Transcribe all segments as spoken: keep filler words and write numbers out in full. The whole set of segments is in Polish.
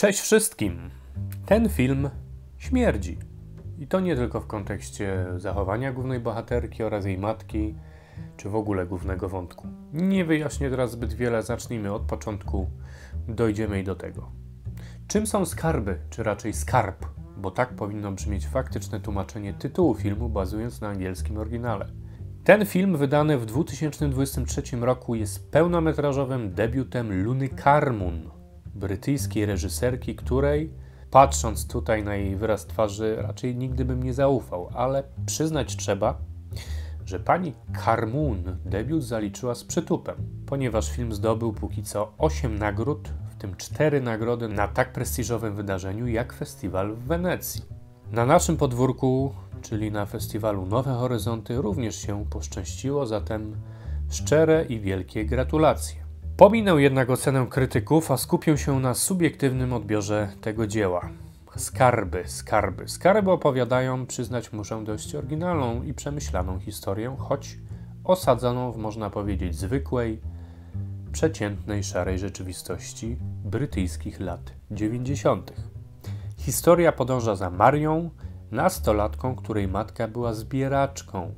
Cześć wszystkim! Ten film śmierdzi. I to nie tylko w kontekście zachowania głównej bohaterki oraz jej matki, czy w ogóle głównego wątku. Nie wyjaśnię teraz zbyt wiele, zacznijmy od początku, dojdziemy i do tego. Czym są skarby, czy raczej skarb, bo tak powinno brzmieć faktyczne tłumaczenie tytułu filmu bazując na angielskim oryginale. Ten film wydany w dwa tysiące dwudziestym trzecim roku jest pełnometrażowym debiutem Luny Carmoon, brytyjskiej reżyserki, której, patrząc tutaj na jej wyraz twarzy, raczej nigdy bym nie zaufał, ale przyznać trzeba, że pani Carmoon debiut zaliczyła z przytupem, ponieważ film zdobył póki co osiem nagród, w tym cztery nagrody na tak prestiżowym wydarzeniu jak festiwal w Wenecji. Na naszym podwórku, czyli na festiwalu Nowe Horyzonty, również się poszczęściło, zatem szczere i wielkie gratulacje. Pominę jednak ocenę krytyków, a skupię się na subiektywnym odbiorze tego dzieła. Skarby, skarby. Skarby opowiadają, przyznać muszę, dość oryginalną i przemyślaną historię, choć osadzoną w, można powiedzieć, zwykłej, przeciętnej, szarej rzeczywistości brytyjskich lat dziewięćdziesiątych. Historia podąża za Marią, nastolatką, której matka była zbieraczką.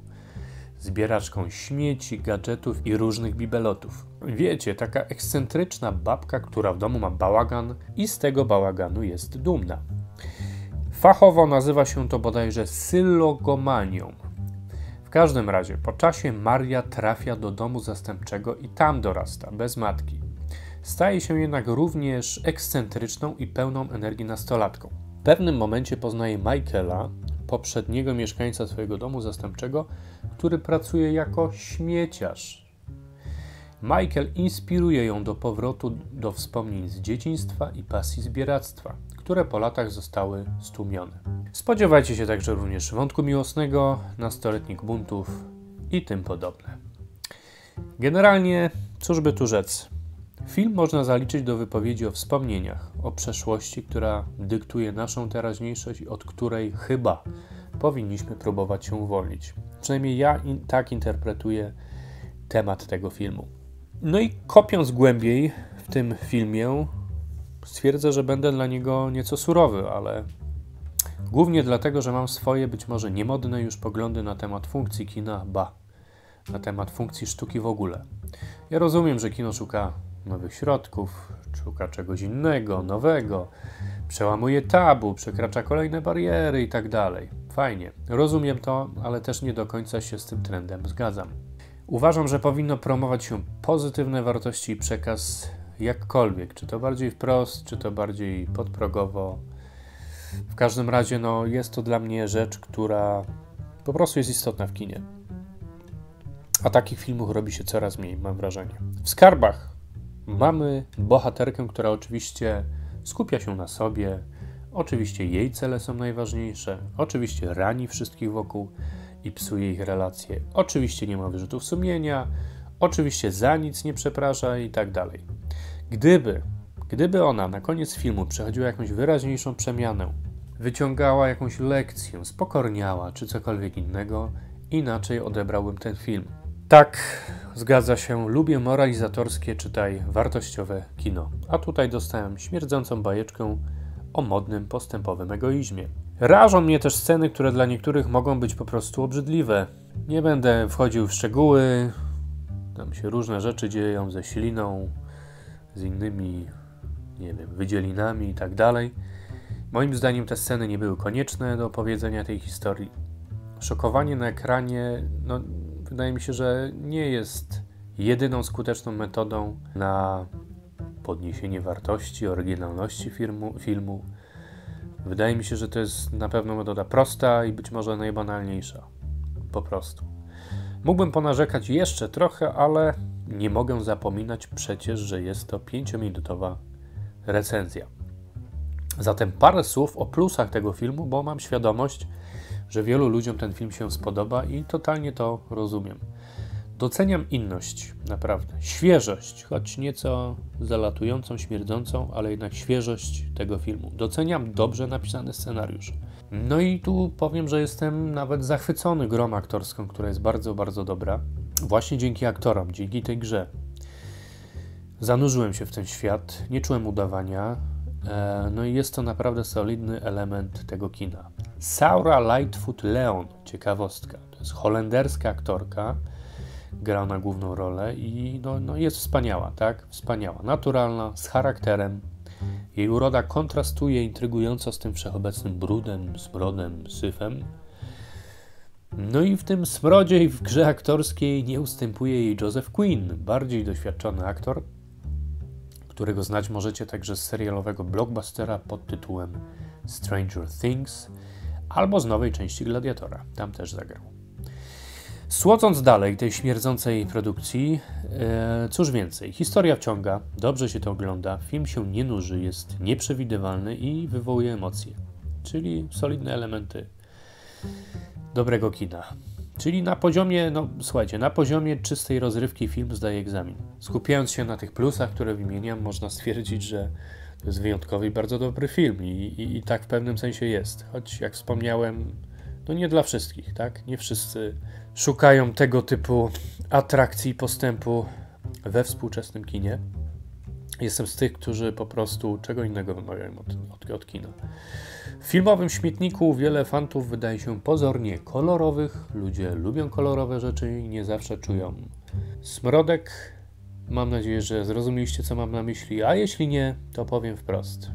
Zbieraczką śmieci, gadżetów i różnych bibelotów. Wiecie, taka ekscentryczna babka, która w domu ma bałagan i z tego bałaganu jest dumna. Fachowo nazywa się to bodajże sylogomanią. W każdym razie, po czasie Maria trafia do domu zastępczego i tam dorasta, bez matki. Staje się jednak również ekscentryczną i pełną energii nastolatką. W pewnym momencie poznaje Michaela, poprzedniego mieszkańca swojego domu zastępczego, który pracuje jako śmieciarz. Michael inspiruje ją do powrotu do wspomnień z dzieciństwa i pasji zbieractwa, które po latach zostały stłumione. Spodziewajcie się także również wątku miłosnego, nastoletnich buntów i tym podobne. Generalnie, cóż by tu rzec, film można zaliczyć do wypowiedzi o wspomnieniach, o przeszłości, która dyktuje naszą teraźniejszość i od której chyba powinniśmy próbować się uwolnić. Przynajmniej ja in, tak interpretuję temat tego filmu. No i kopiąc głębiej w tym filmie, stwierdzę, że będę dla niego nieco surowy, ale głównie dlatego, że mam swoje, być może niemodne już poglądy na temat funkcji kina, ba, na temat funkcji sztuki w ogóle. Ja rozumiem, że kino szuka nowych środków, szuka czegoś innego, nowego, przełamuje tabu, przekracza kolejne bariery i tak dalej. Fajnie, rozumiem to, ale też nie do końca się z tym trendem zgadzam. Uważam, że powinno promować się pozytywne wartości i przekaz jakkolwiek, czy to bardziej wprost, czy to bardziej podprogowo. W każdym razie no, jest to dla mnie rzecz, która po prostu jest istotna w kinie. A takich filmów robi się coraz mniej, mam wrażenie. W skarbach mamy bohaterkę, która oczywiście skupia się na sobie, oczywiście jej cele są najważniejsze, oczywiście rani wszystkich wokół i psuje ich relacje, oczywiście nie ma wyrzutów sumienia, oczywiście za nic nie przeprasza i tak dalej. Gdyby, gdyby ona na koniec filmu przechodziła jakąś wyraźniejszą przemianę, wyciągała jakąś lekcję, spokorniała czy cokolwiek innego, inaczej odebrałbym ten film. Tak, zgadza się, lubię moralizatorskie, czytaj wartościowe kino. A tutaj dostałem śmierdzącą bajeczkę o modnym, postępowym egoizmie. Rażą mnie też sceny, które dla niektórych mogą być po prostu obrzydliwe. Nie będę wchodził w szczegóły, tam się różne rzeczy dzieją ze śliną, z innymi, nie wiem, wydzielinami i tak dalej. Moim zdaniem te sceny nie były konieczne do opowiedzenia tej historii. Szokowanie na ekranie, no... wydaje mi się, że nie jest jedyną skuteczną metodą na podniesienie wartości, oryginalności filmu, filmu. Wydaje mi się, że to jest na pewno metoda prosta i być może najbanalniejsza. Po prostu. Mógłbym ponarzekać jeszcze trochę, ale nie mogę zapominać przecież, że jest to pięciominutowa recenzja. Zatem parę słów o plusach tego filmu, bo mam świadomość, że wielu ludziom ten film się spodoba i totalnie to rozumiem. Doceniam inność, naprawdę. Świeżość, choć nieco zalatującą, śmierdzącą, ale jednak świeżość tego filmu. Doceniam dobrze napisany scenariusz. No i tu powiem, że jestem nawet zachwycony grą aktorską, która jest bardzo, bardzo dobra. Właśnie dzięki aktorom, dzięki tej grze. Zanurzyłem się w ten świat, nie czułem udawania. No i jest to naprawdę solidny element tego kina. Sara Lightfoot Leon, ciekawostka, to jest holenderska aktorka, gra na główną rolę i no, no jest wspaniała, tak? Wspaniała, naturalna, z charakterem. Jej uroda kontrastuje intrygująco z tym wszechobecnym brudem, zbrodem, syfem. No i w tym smrodzie i w grze aktorskiej nie ustępuje jej Joseph Quinn, bardziej doświadczony aktor, którego znać możecie także z serialowego blockbustera pod tytułem Stranger Things albo z nowej części Gladiatora, tam też zagrał. Słodząc dalej tej śmierdzącej produkcji, e, cóż więcej, historia wciąga, dobrze się to ogląda, film się nie nuży, jest nieprzewidywalny i wywołuje emocje, czyli solidne elementy dobrego kina. Czyli na poziomie, no słuchajcie, na poziomie czystej rozrywki film zdaje egzamin. Skupiając się na tych plusach, które wymieniam, można stwierdzić, że to jest wyjątkowy i bardzo dobry film i, i, i tak w pewnym sensie jest. Choć jak wspomniałem, no nie dla wszystkich, tak? Nie wszyscy szukają tego typu atrakcji postępu we współczesnym kinie. Jestem z tych, którzy po prostu czego innego wymagają od, od, od kina. W filmowym śmietniku wiele fantów wydaje się pozornie kolorowych. Ludzie lubią kolorowe rzeczy i nie zawsze czują smrodek. Mam nadzieję, że zrozumieliście, co mam na myśli, a jeśli nie, to powiem wprost.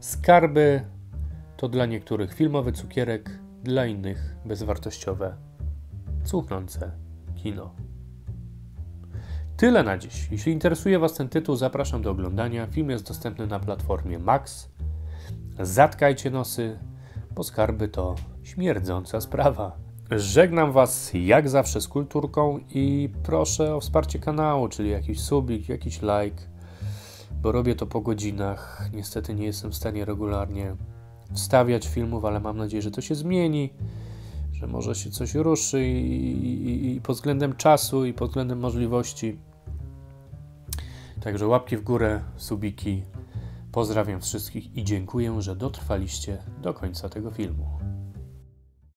Skarby to dla niektórych filmowy cukierek, dla innych bezwartościowe, cuchnące kino. Tyle na dziś. Jeśli interesuje Was ten tytuł, zapraszam do oglądania. Film jest dostępny na platformie Max. Zatkajcie nosy, bo skarby to śmierdząca sprawa. Żegnam Was jak zawsze z kulturką i proszę o wsparcie kanału, czyli jakiś subik, jakiś like, bo robię to po godzinach. Niestety nie jestem w stanie regularnie wstawiać filmów, ale mam nadzieję, że to się zmieni, że może się coś ruszy i, i, i pod względem czasu i pod względem możliwości. Także łapki w górę, subiki. Pozdrawiam wszystkich i dziękuję, że dotrwaliście do końca tego filmu.